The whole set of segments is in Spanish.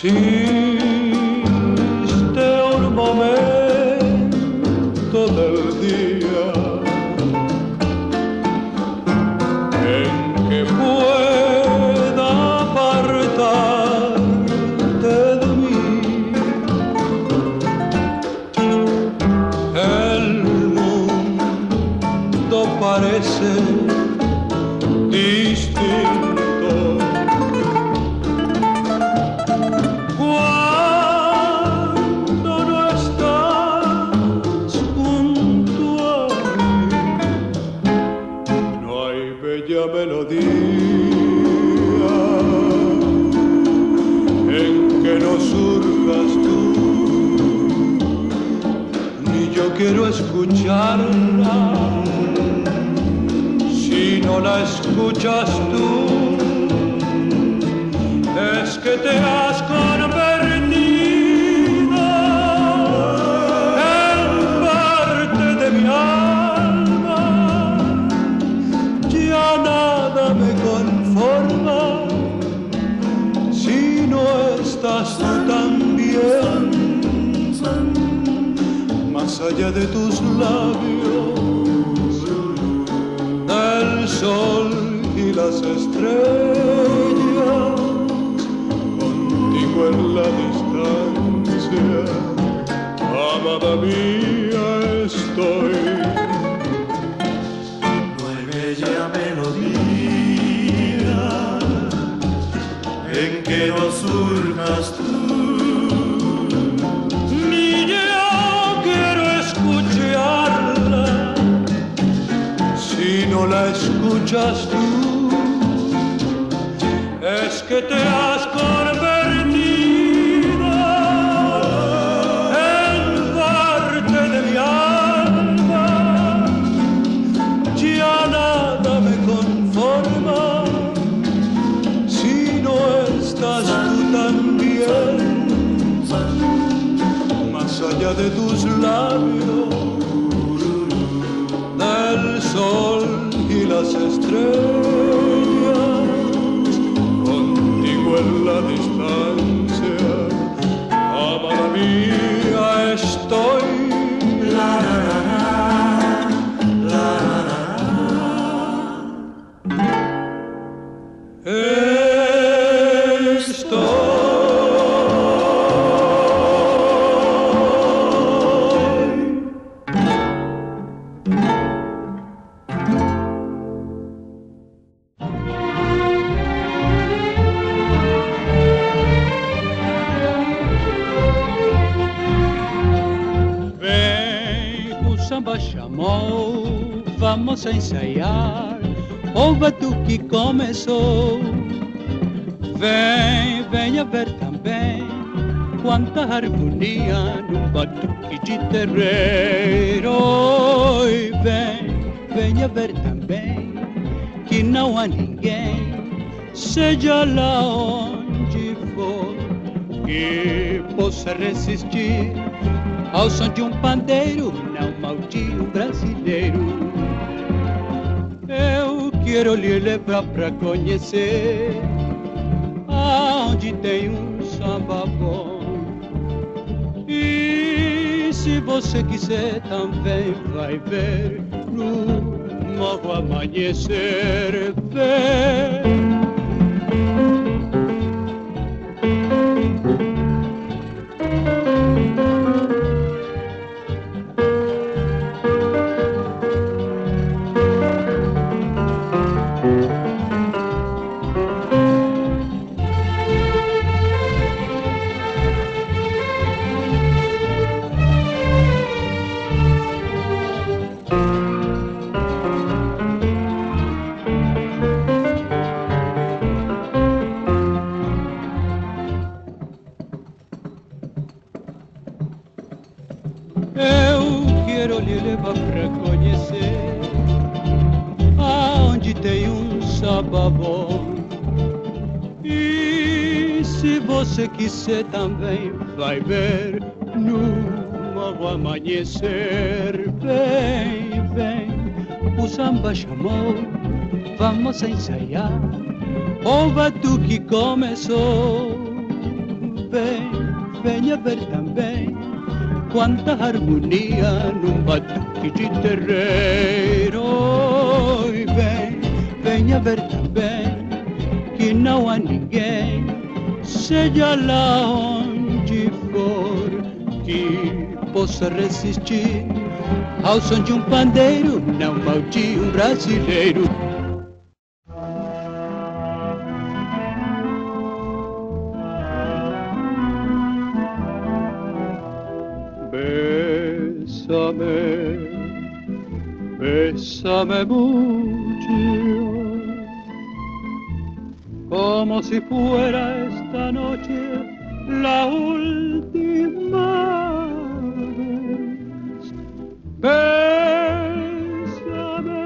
Existe un momento del día en que pueda apartarte de mí. El mundo parece quiero escucharla, si no la escuchas tú, es que te has convertido en parte de mi alma, ya nada me conforma, si no estás tú también. Más allá de tus labios, el sol y las estrellas, contigo en la distancia, amada mía, estoy. No hay bella melodía en que no surjas tú. Si no la escuchas tú, es que te has convertido en parte de mi alma, ya nada me conforma, si no estás tú también, más allá de tus labios, del sol y las estrellas, contigo en la distancia, amada mía, estoy. La, la, la, la, la, la. Estoy. Vamos a ensaiar, o batuque começou. Vem, venha ver também quanta harmonia no batuque de terreiro. Oi, vem, venha ver também que não há ninguém, seja lá onde for, que possa resistir ao som de um pandeiro, não maldito brasileiro. Eu quero lhe levar pra conhecer aonde tem samba bom. E se você quiser também vai ver no novo amanhecer. Ver. Você também vai ver no novo amanhecer. Vem, vem, o samba chamou, vamos ensaiar, o batuque começou. ven a ver también cuántas armonías en un batuque y terrero. Y ven a ver también que no hay ninguém seja lá onde for que possa resistir ao som de um pandeiro, não ao de um brasileiro. Bésame mucho, como si fuera esta noche la última vez. Bésame,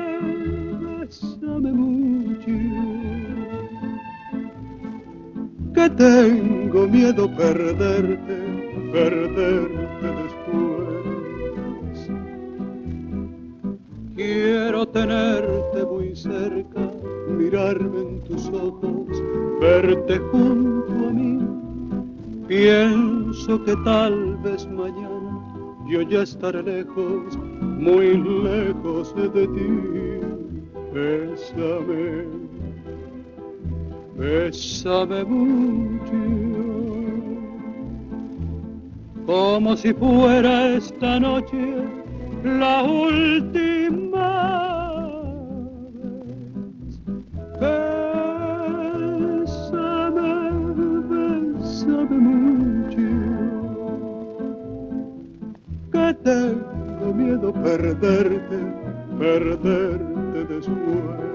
bésame mucho, que tengo miedo perderte, perderte después. Quiero tenerte muy cerca, mirarme en tus ojos, verte junto a mí. Pienso que tal vez mañana yo ya estaré lejos, muy lejos de ti. Bésame, bésame mucho, como si fuera esta noche la última vez. Bésame, bésame mucho, que tengo miedo perderte, perderte después.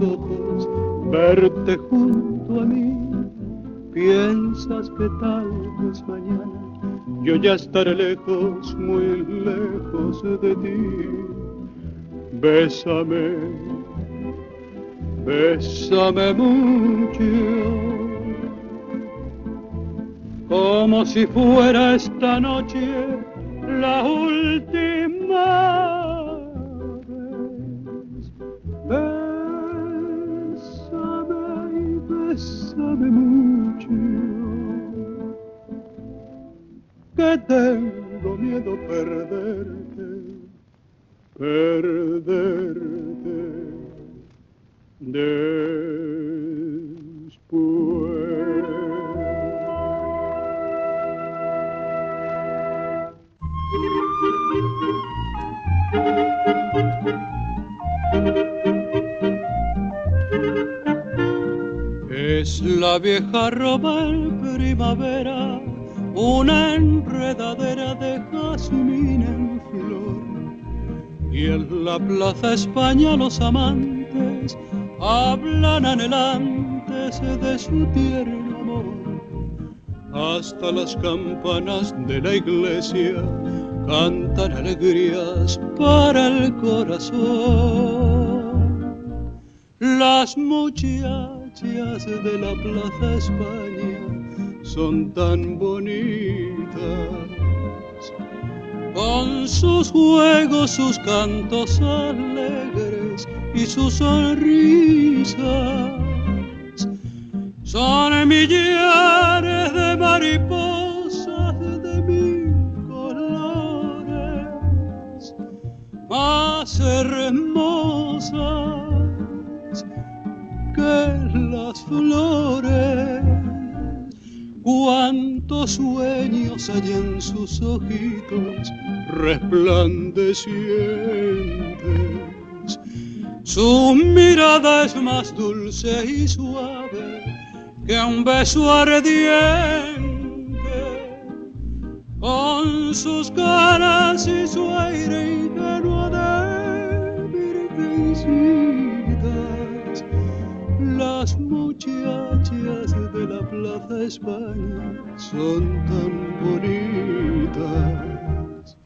Ojos, verte junto a mí. Piensas que tal vez mañana yo ya estaré lejos, muy lejos de ti. Bésame, bésame mucho, como si fuera esta noche la última. Bésame mucho, que tengo miedo perderte, perderte después. Es la vieja ropa en primavera, una enredadera de jazmín en flor. Y en la plaza España los amantes hablan anhelantes de su tierno amor. Hasta las campanas de la iglesia cantan alegrías para el corazón. Las muchachas de la plaza España son tan bonitas, con sus juegos, sus cantos alegres y sus sonrisas. Son millares de mariposas de mil colores, más hermosas que las flores. Cuántos sueños hay en sus ojitos resplandecientes. Su mirada es más dulce y suave que un beso ardiente. con sus caras y su aire ingenuo de virgencitas. Las muchachas de la Plaza de España son tan bonitas.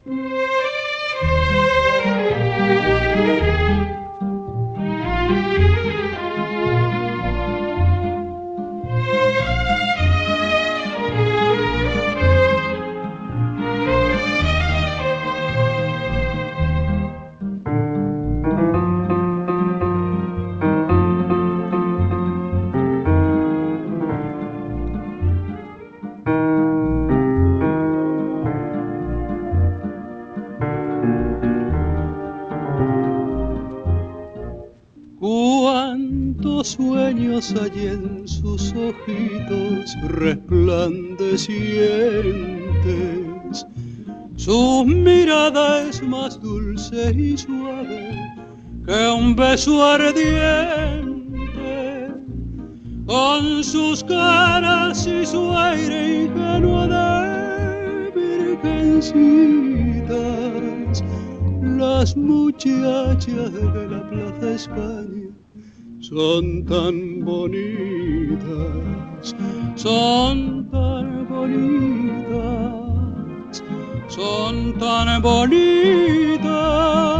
Sueños hay en sus ojitos resplandecientes. Su mirada es más dulce y suave que un beso ardiente. Con sus caras y su aire ingenuo de virgencitas, las muchachas de la Plaza España son tan bonitas, son tan bonitas, son tan bonitas.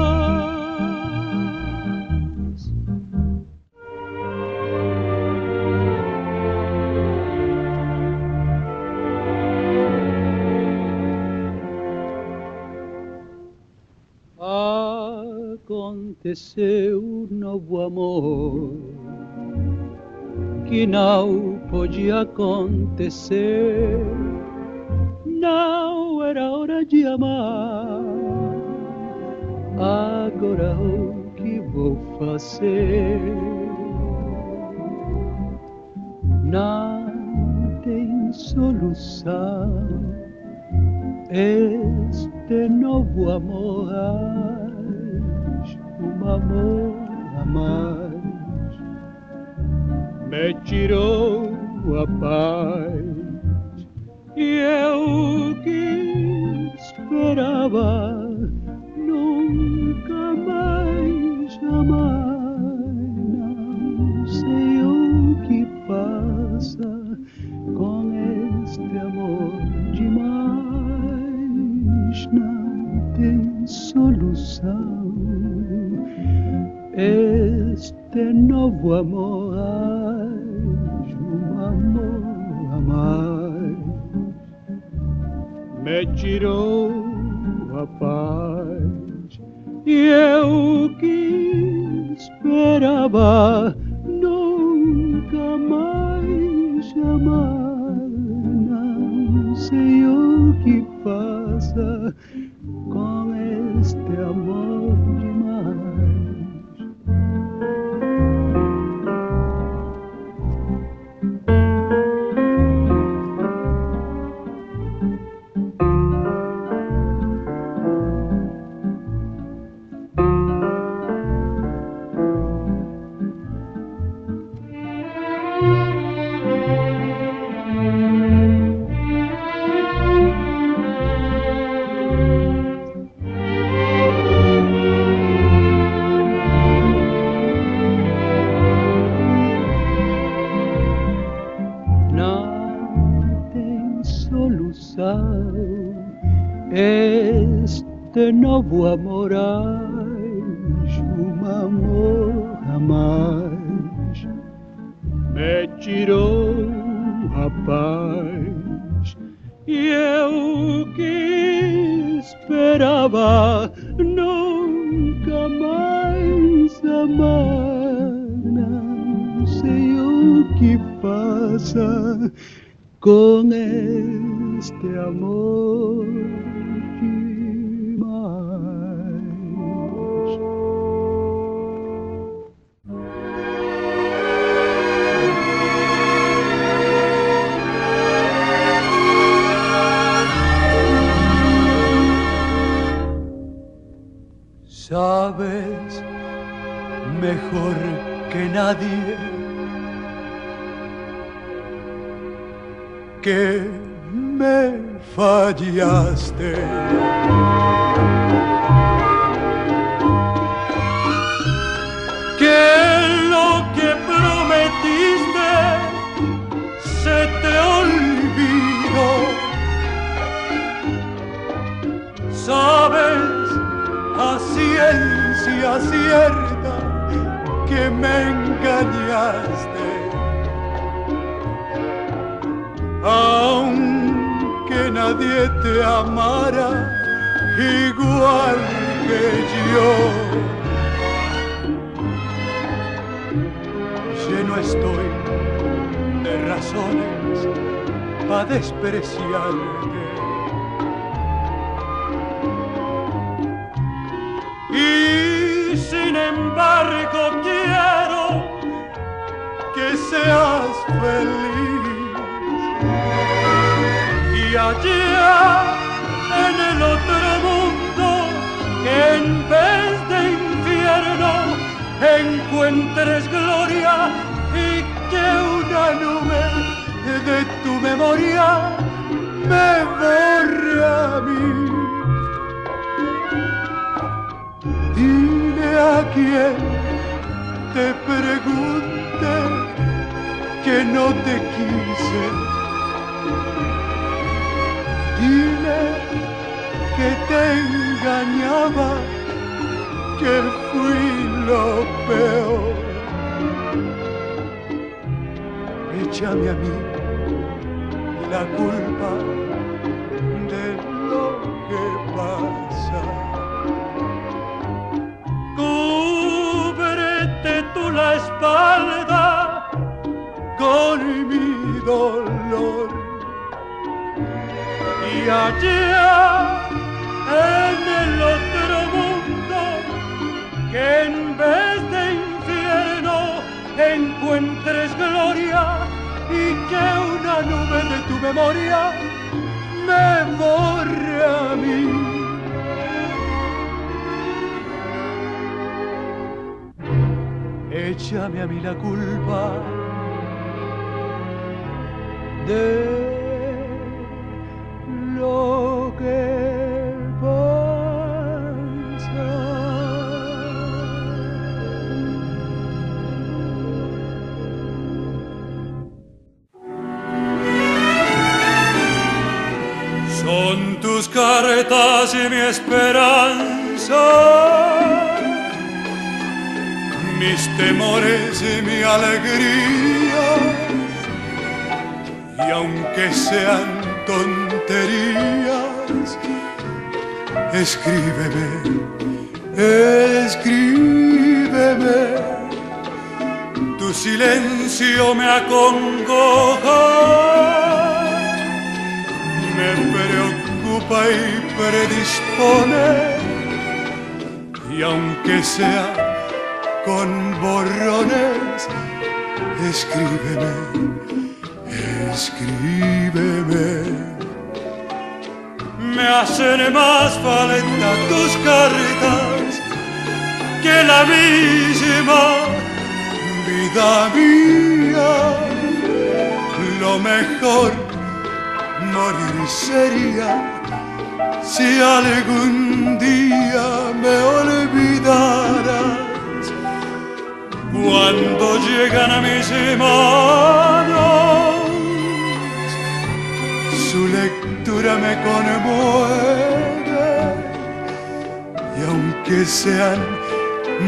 Aconteceu um novo amor que não podia acontecer. Não era hora de amar. Agora o que vou fazer? Não tem solução este novo amor. Um amor a mais me tirou a paz, e eu que esperava nunca mais amar. Não sei o que passa com este amor demais. Não tem solução este novo amor, ai, um amor a mais me tirou a paz, e eu que esperava nunca mais amar. Não sei o que passa com este amor demais. Este novo amor, ai, um amor a mais me tirou a paz, e eu que esperava nunca mais amar. Não sei o que passa com este amor. Sabes mejor que nadie que me fallaste. Que lo que prometiste se te olvidó. Sabes a ciencia cierta que me engañaste. Aunque nadie te amara igual que yo, lleno estoy de razones para despreciarte. Y sin embargo quiero que seas feliz. Y allá en el otro mundo, que en vez de infierno encuentres gloria, y que una nube de tu memoria me borra a mí. Dile a quien te pregunte que no te quise. Dile que te engañaba, que fui lo peor. Échame a mí la culpa de lo que pasa. Cúbrete tú la espalda con mi dolor. Y allá en el otro mundo, que en vez de infierno encuentres gloria, y que una nube de tu memoria me borre a mí. Échame a mí la culpa de lo que pasa. Son tus cartas y mi esperanza, mis temores y mi alegría, y aunque sean tontos, escríbeme, escríbeme. Tu silencio me acongoja, me preocupa y predispone, y aunque sea con borrones, escríbeme, escríbeme. Me hacen más falta tus cartas que la misma vida mía. Lo mejor morir sería si algún día me olvidaras. Cuando llegan a mis manos, su lectura me conmueve, y aunque sean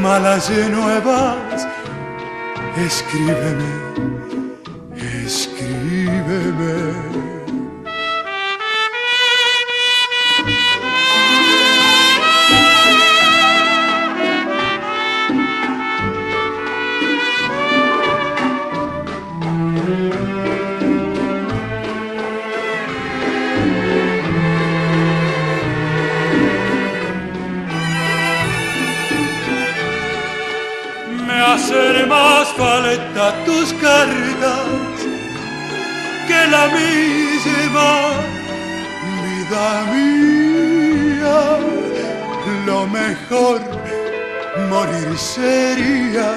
malas y nuevas, escríbeme, escríbeme. Hacer más falta tus cartas que la misma vida mía. Lo mejor morir sería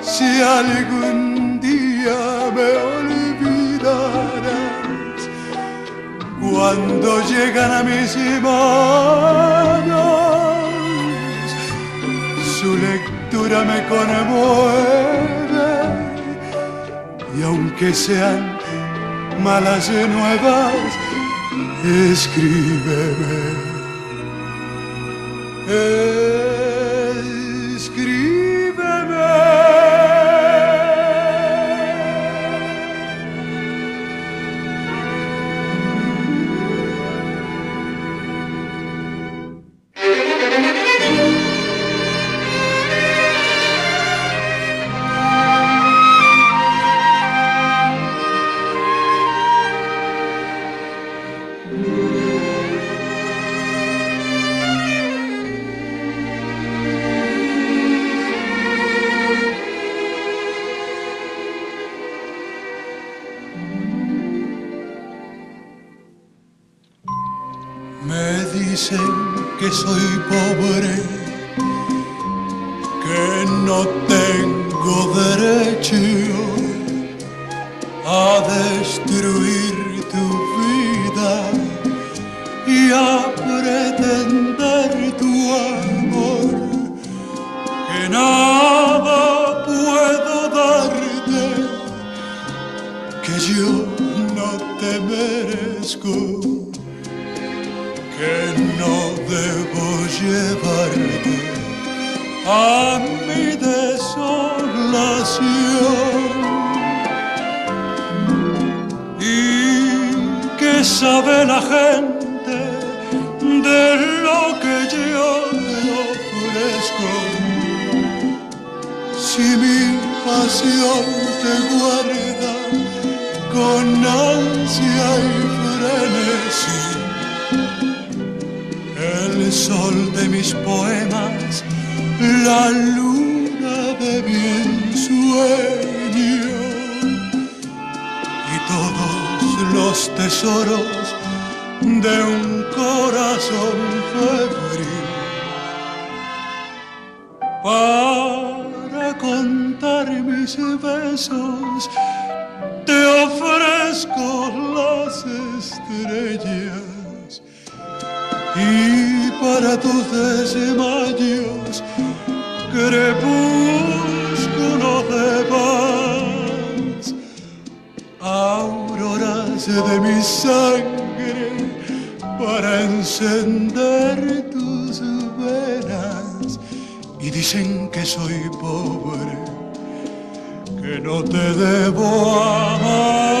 si algún día me olvidaras. cuando llegan a mis manos, su lectura me conmueve, y aunque sean malas nuevas, escríbeme, escríbeme. Que soy pobre, que no tengo derecho a destruir tu vida y a pretender tu amor, que nada puedo darte, que yo no te merezco, que no debo llevarte a mi desolación. ¿Y qué sabe la gente de lo que yo te ofrezco? Si mi pasión te guarda con ansia y frenesí, el sol de mis poemas, la luna de mi ensueño y todos los tesoros de un corazón febril, para contar mis besos te ofrezco las estrellas, y para tus desmayos, crepúsculo de paz, auroras de mi sangre, para encender tus venas. Y dicen que soy pobre, que no te debo amar.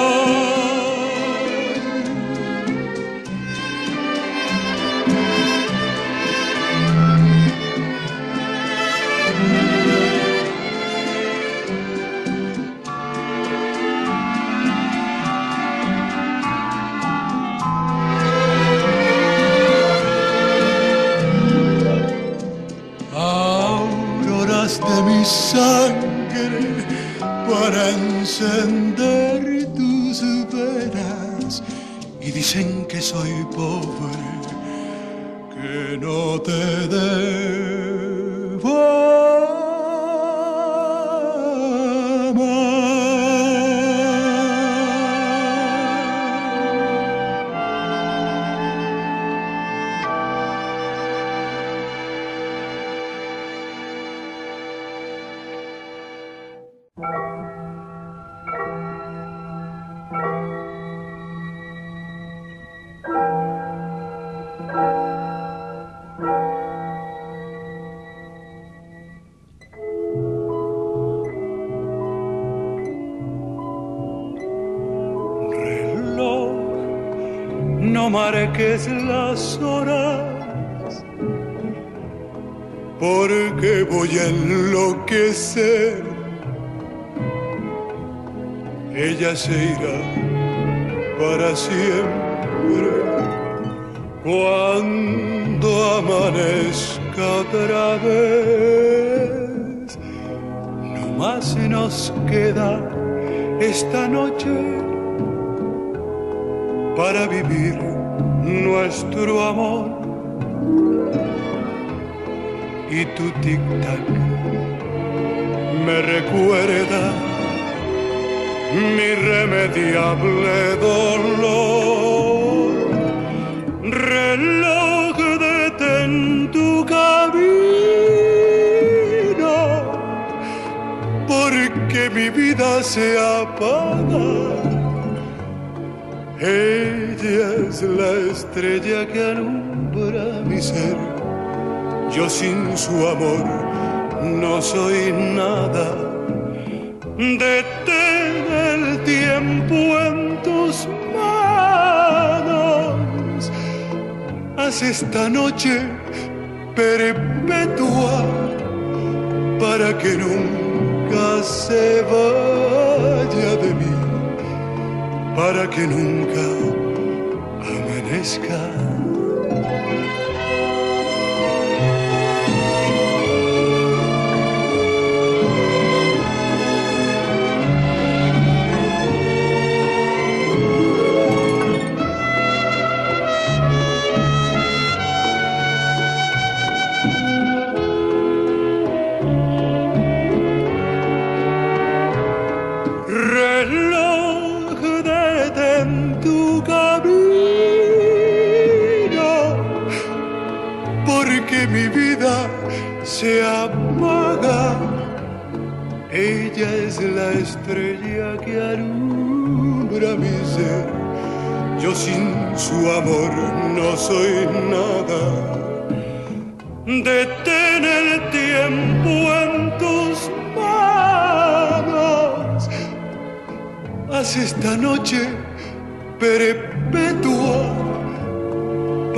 De mi sangre para encender tus venas, y dicen que soy pobre, que no te debo las horas, porque voy a enloquecer. Ella se irá para siempre cuando amanezca otra vez. No más nos queda esta noche para vivir nuestro amor, y tu tic-tac me recuerda mi irremediable dolor. reloj, detén tu camino, porque mi vida se apaga. Ella es la estrella que alumbra mi ser. Yo sin su amor no soy nada. Detén el tiempo en tus manos. Haz esta noche perpetua para que nunca se vaya de mí, para que nunca amanezca. Se apaga. Ella es la estrella que alumbra mi ser. Yo sin su amor no soy nada. Detén el tiempo en tus manos. Haz esta noche perpetua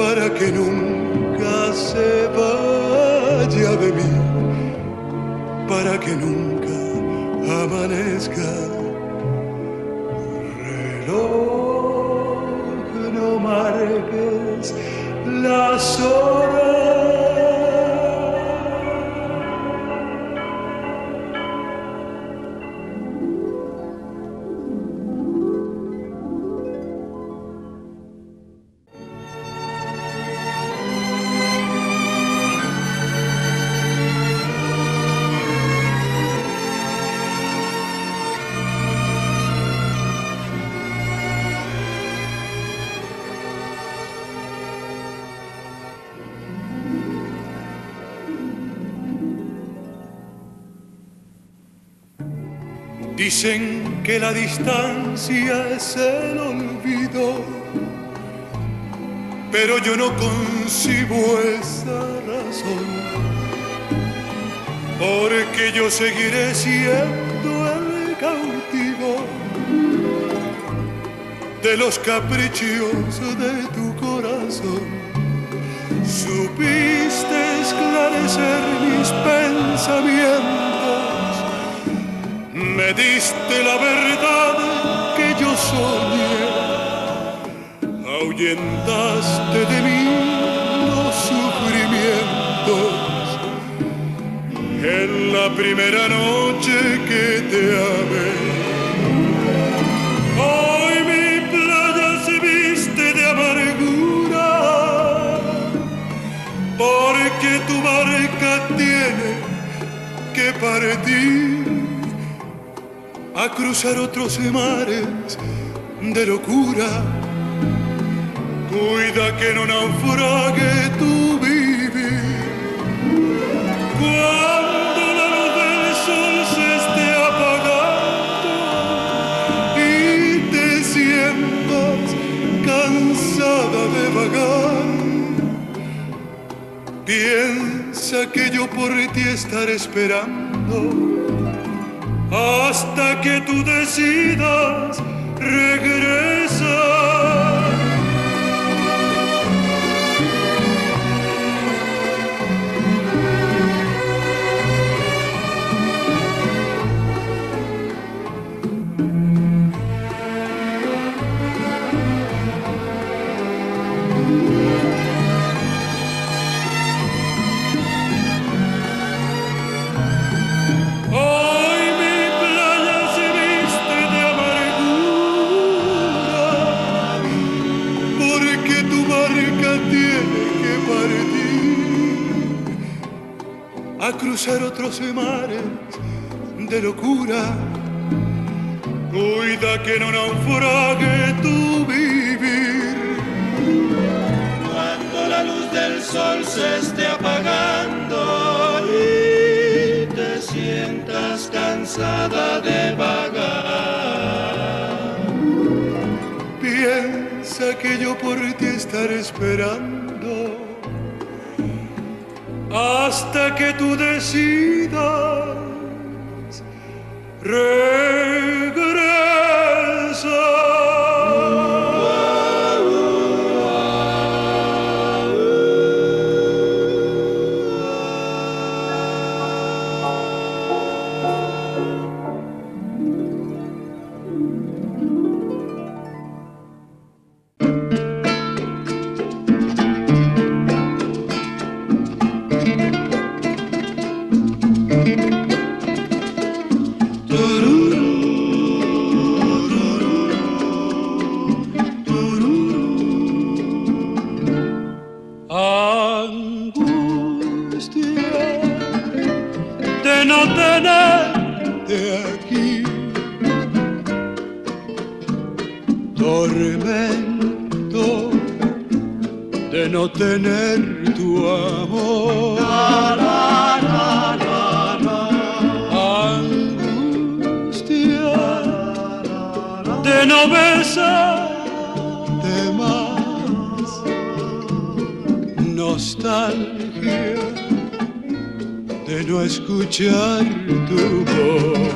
para que nunca se vaya de mí, para que nunca amanezca. Reloj, no marques las horas. Dicen que la distancia es el olvido, pero yo no concibo esa razón, porque yo seguiré siendo el cautivo de los caprichos de tu corazón. Supiste esclarecer mis pensamientos, me diste la verdad que yo soñé, ahuyentaste de mí los sufrimientos en la primera noche que te amé. Hoy mi playa se viste de amargura, porque tu barca tiene que partir a cruzar otros mares de locura. Cuida que no naufrague tu vivir. Cuando la luz del sol se esté apagando y te sientas cansada de vagar, piensa que yo por ti estaré esperando hasta que tú decidas regresar. A cruzar otros mares de locura, cuida que no naufrague tu vivir. sol se esté apagando y te sientas cansada de vagar. Piensa que yo por ti estaré esperando hasta que tú decidas regresar. Tener tu amor, la, la, la, la, la. Angustia, la, la, la, la. De no besarte más, nostalgia de no escuchar tu voz.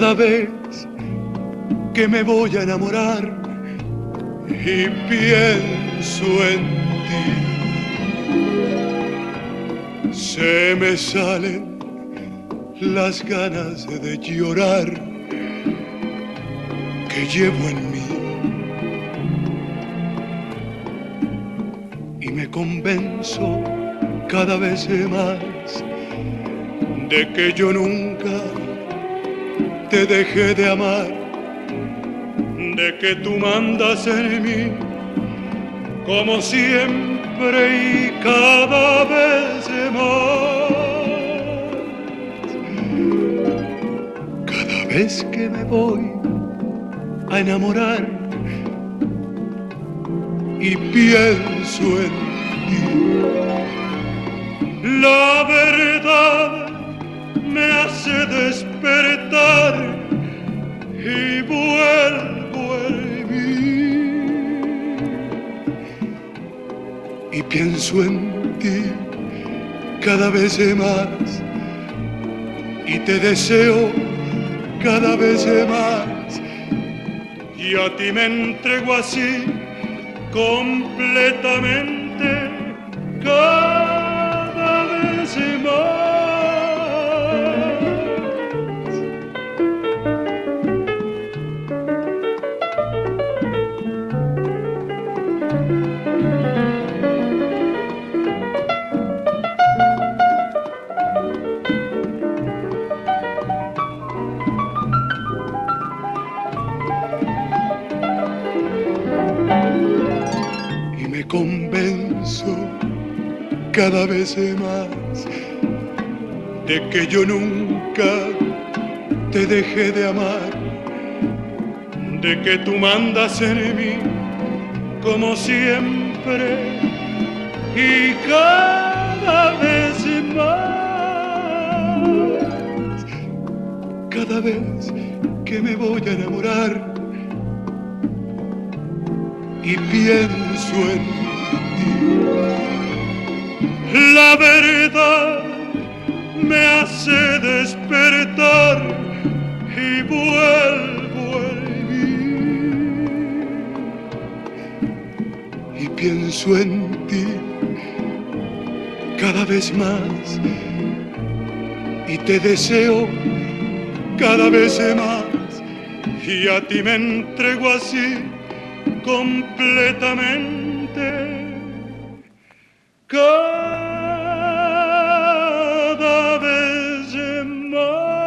Cada vez que me voy a enamorar y pienso en ti, se me salen las ganas de llorar que llevo en mí. Y me convenzo cada vez más de que yo nunca te dejé de amar, de que tú mandas en mí, como siempre y cada vez más. Cada vez que me voy a enamorar y pienso en ti, la verdad me hace despertar y vuelvo en mí. pienso en ti cada vez más y te deseo cada vez más, y a ti me entrego así completamente cada vez más. Convenzo cada vez más de que yo nunca te dejé de amar, de que tú mandas en mí como siempre y más. Cada vez que me voy a enamorar y pienso en la verdad me hace despertar y vuelvo a vivir. Y pienso en ti cada vez más y te deseo cada vez más, y a ti me entrego así completamente. Cada vez más.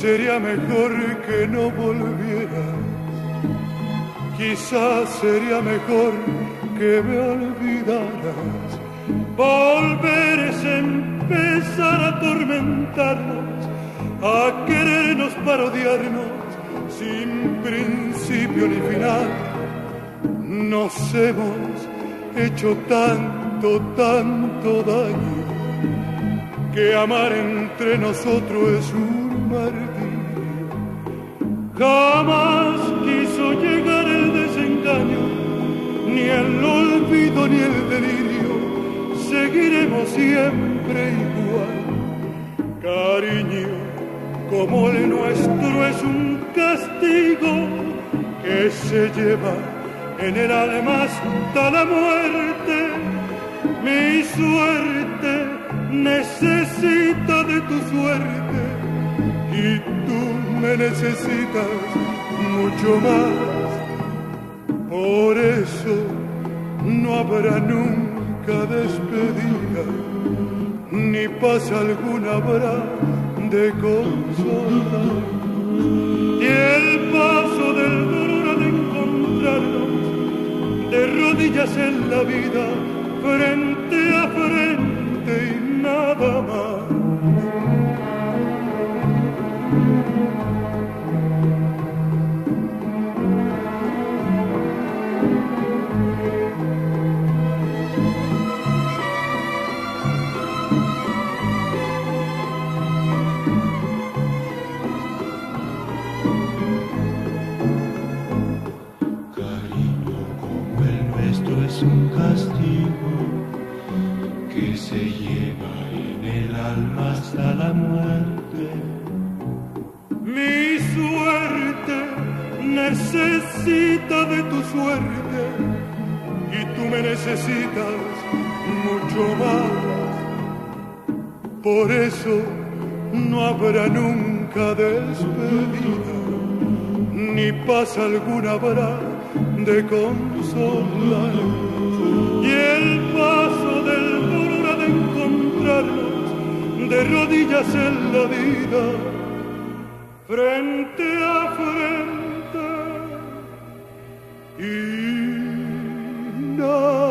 Sería mejor que no volvieras, quizás sería mejor que me olvidaras. Volver es empezar a atormentarnos, a querernos parodiarnos, sin principio ni final. Nos hemos hecho tanto, tanto daño, que amar entre nosotros es un martirio. Jamás quiso llegar el desengaño, ni el olvido ni el delirio. Seguiremos siempre igual. Cariño como el nuestro es un castigo que se lleva en el alma hasta la muerte. Mi suerte necesita de tu suerte y tú me necesitas mucho más. Por eso no habrá nunca despedida, ni paz alguna habrá de consolar. Y el paso del dolor de encontrarnos de rodillas en la vida, frente a frente y nada más. Hasta la muerte. Mi suerte necesita de tu suerte y tú me necesitas mucho más. Por eso no habrá nunca despedida, ni paz alguna habrá de consolar. Y el paso del dolor de encontrarnos de rodillas en la vida, frente a frente y nada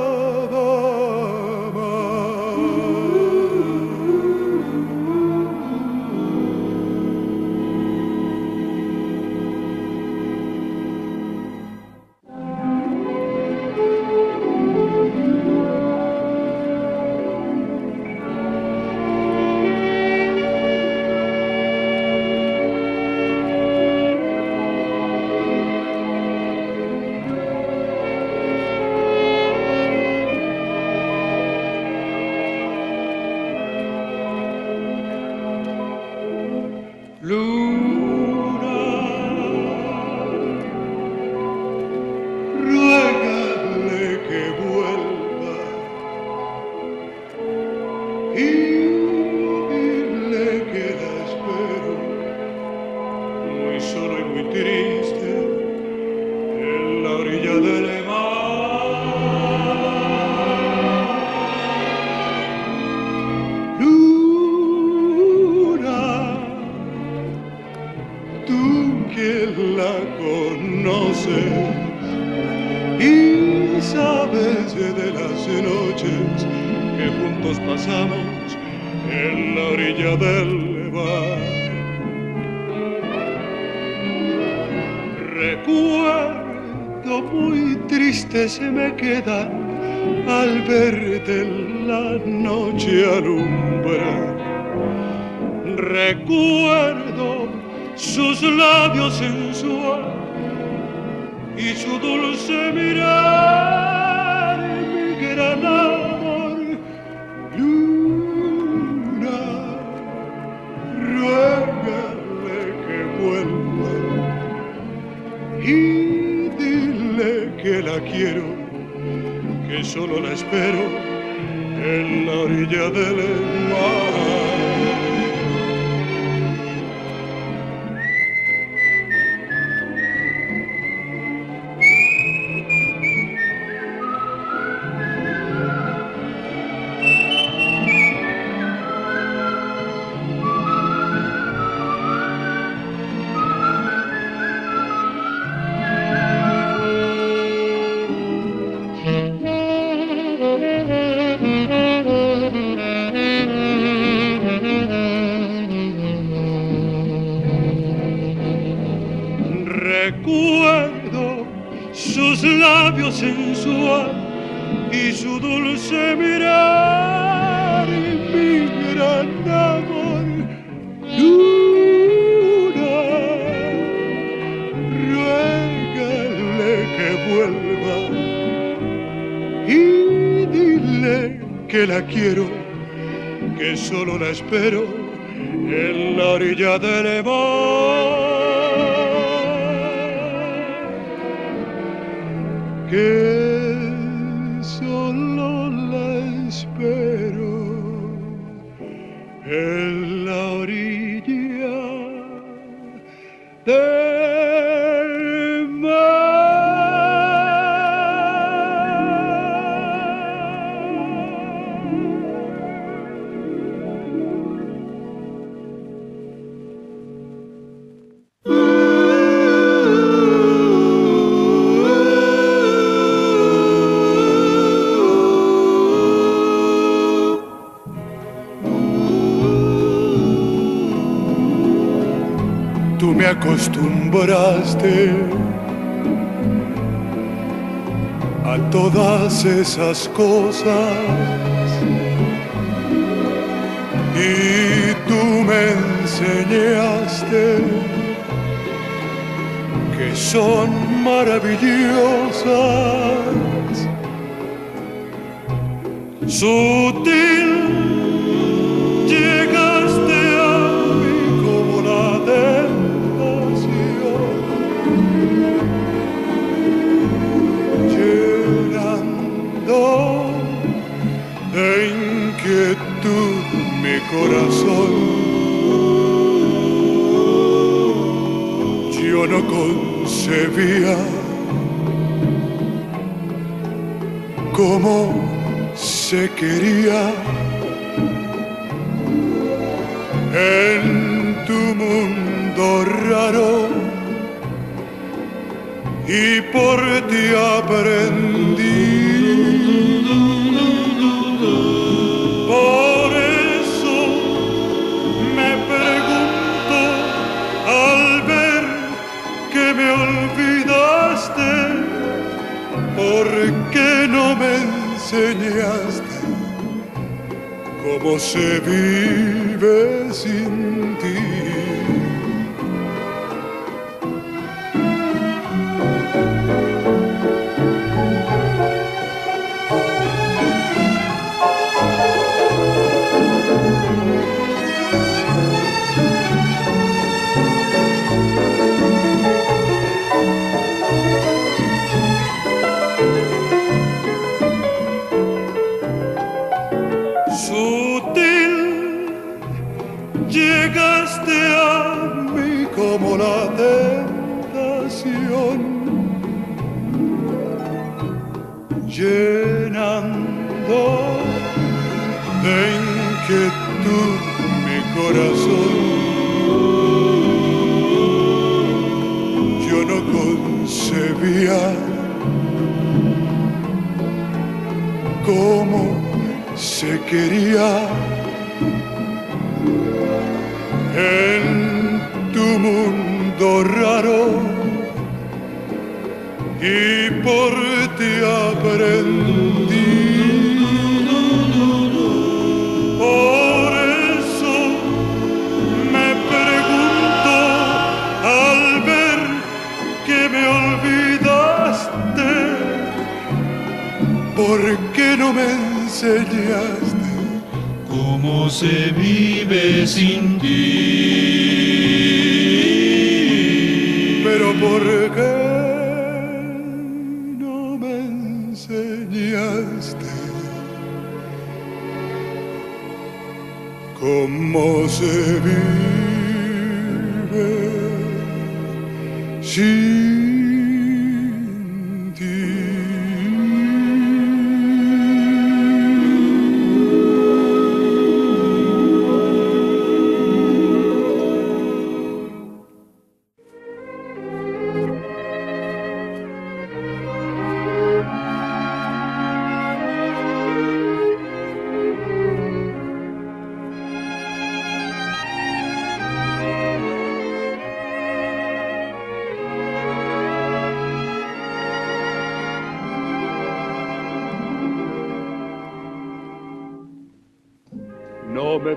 Acostumbraste a todas esas cosas y tú me enseñaste que son maravillosas. Sutil corazón, yo no concebía cómo se quería en tu mundo mundo raro y por ti aprendí. Por eso me pregunto al ver que me olvidaste, ¿por qué no me enseñaste cómo se vive sin ti? Llenando de inquietud mi corazón, yo no concebía cómo se quería en tu mundo raro. Y por ti aprendí, por eso me pregunto al ver que me olvidaste, ¿por qué no me enseñaste cómo se vive sin ti? Pero ¿por qué? ¿Cómo se vive sin ti?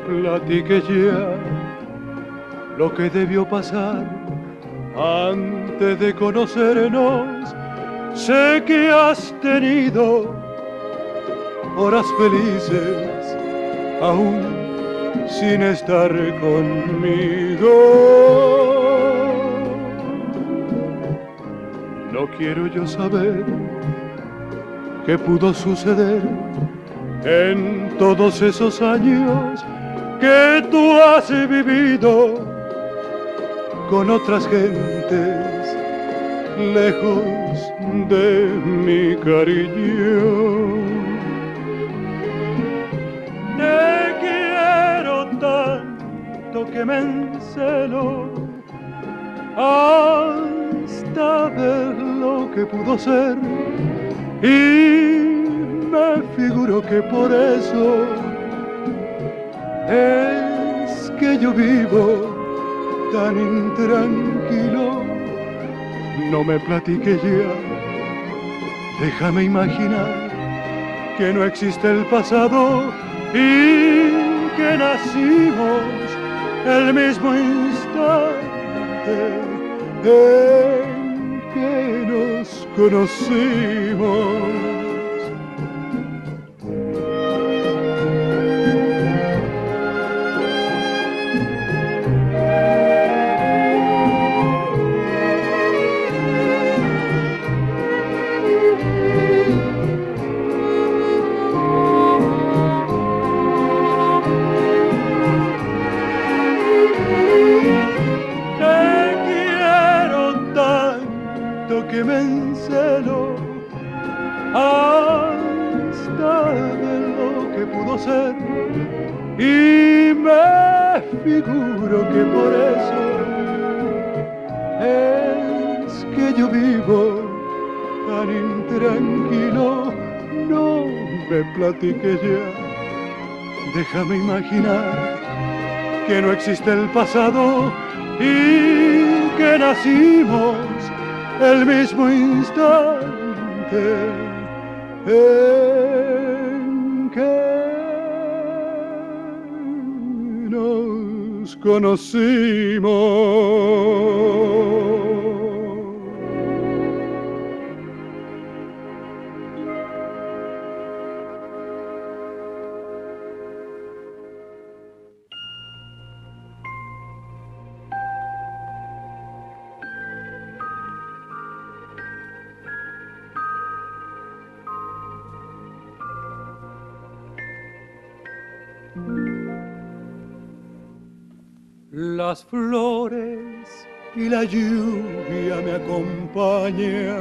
Platiqué ya lo que debió pasar antes de conocernos. Sé que has tenido horas felices aún sin estar conmigo. No quiero yo saber qué pudo suceder en todos esos años que tú has vivido con otras gentes, lejos de mi cariño. Te quiero tanto que me encelo hasta ver lo que pudo ser, y me figuro que por eso es que yo vivo tan intranquilo. No me platiques ya, déjame imaginar que no existe el pasado y que nacimos el mismo instante en que nos conocimos. Y me figuro que por eso es que yo vivo tan intranquilo. No me platiques ya, déjame imaginar que no existe el pasado y que nacimos el mismo instante en que nos conocimos. Las flores y la lluvia me acompañan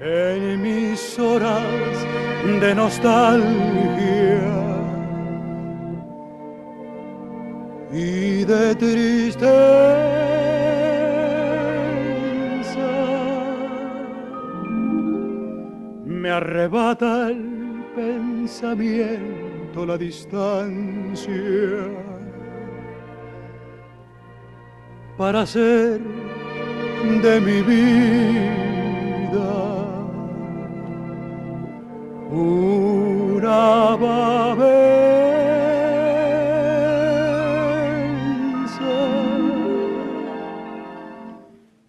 en mis horas de nostalgia y de tristeza. Me arrebata el pensamiento la distancia para hacer de mi vida una babenza.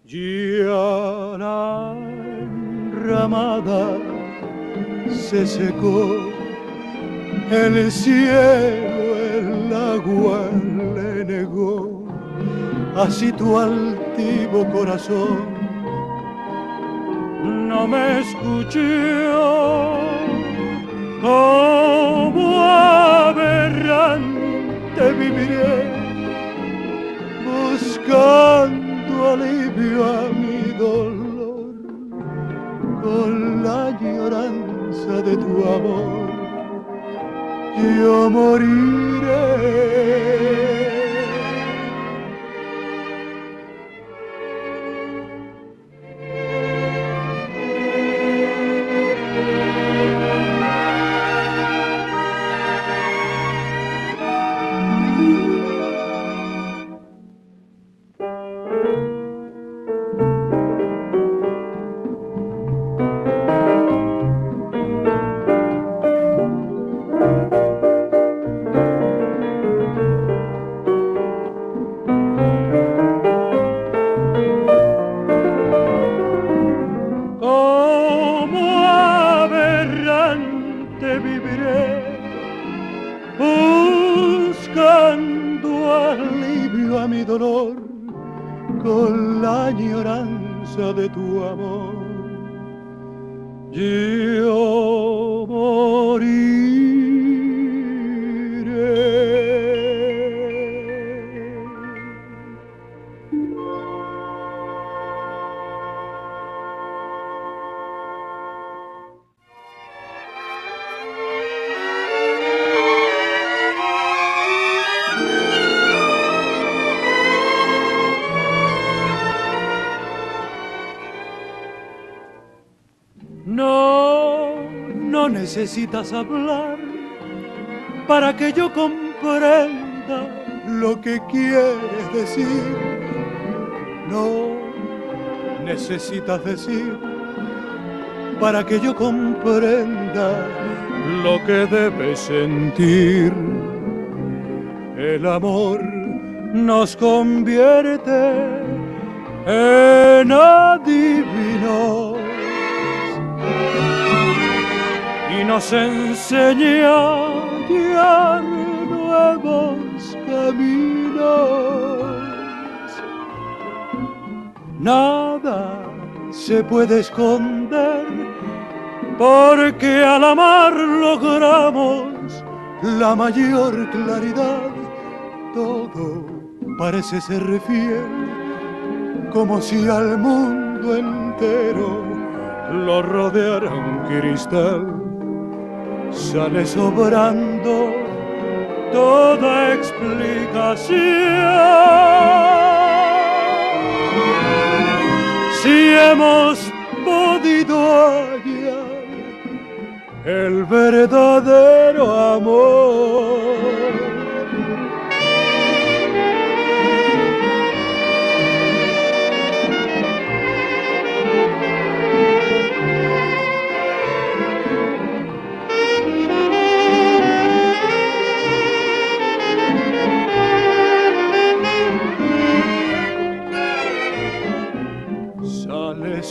Ya la enramada se secó, el cielo, el agua le negó. Así tu altivo corazón no me escuchó, como aberrante viviré buscando alivio a mi dolor con la lloranza de tu amor. Yo moriré. Necesitas hablar para que yo comprenda lo que quieres decir. No necesitas decir para que yo comprenda lo que debes sentir. El amor nos convierte en adivinos y nos enseña a guiar nuevos caminos. Nada se puede esconder, porque al amar logramos la mayor claridad. Todo parece ser fiel, como si al mundo entero lo rodeara un cristal. Sale sobrando toda explicación. si hemos podido hallar el verdadero amor.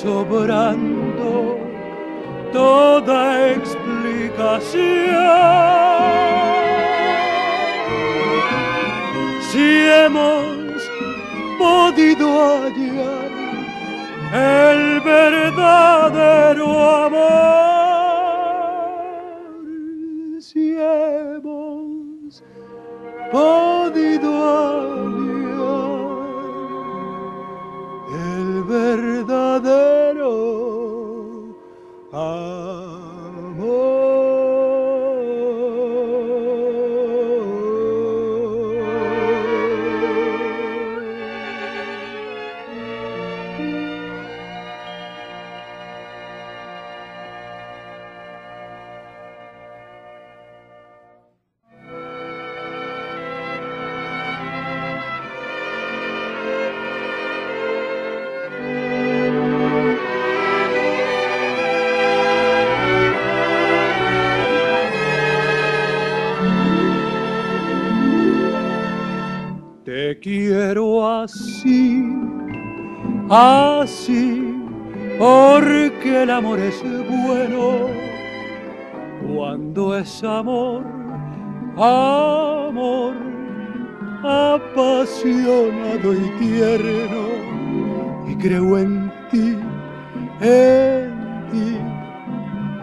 Sobrando toda explicación, si hemos podido hallar el verdadero amor, si hemos podido hallar el verdadero así, así, porque el amor es bueno, cuando es amor, amor apasionado y tierno, y creo en ti,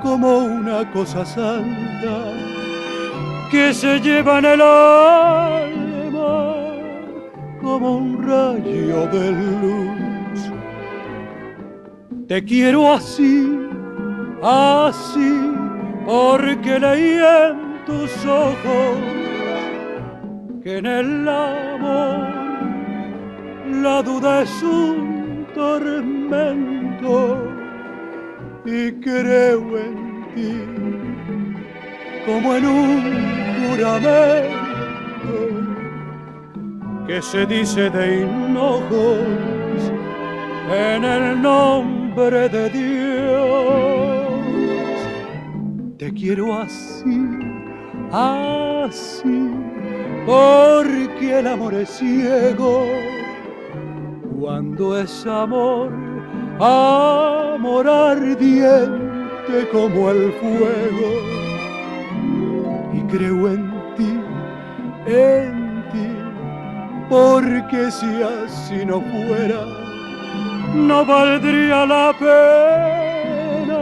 como una cosa santa que se lleva en el alma, como un rayo de luz. Te quiero así, así, porque leí en tus ojos que en el amor la duda es un tormento, y creo en ti como en un juramento que se dice de hinojos en el nombre de Dios. Te quiero así, así, porque el amor es ciego, cuando es amor, amor ardiente como el fuego, y creo en ti, en ti, porque si así no fuera, no valdría la pena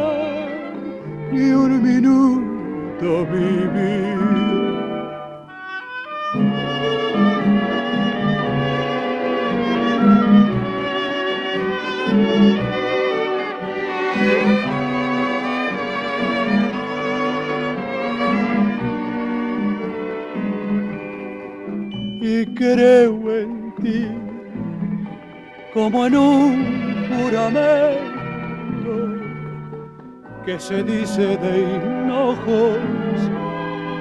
ni un minuto vivir. Y creo en ti como en un juramento que se dice de hinojos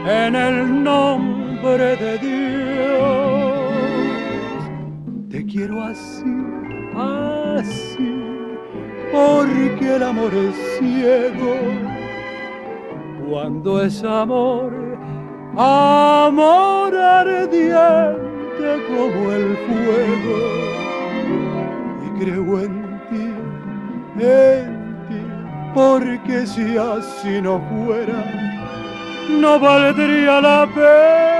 en el nombre de Dios. Te quiero así, así, porque el amor es ciego, cuando es amor, amor ardiente como el fuego, y creo en ti, porque si así no fuera, no valdría la pena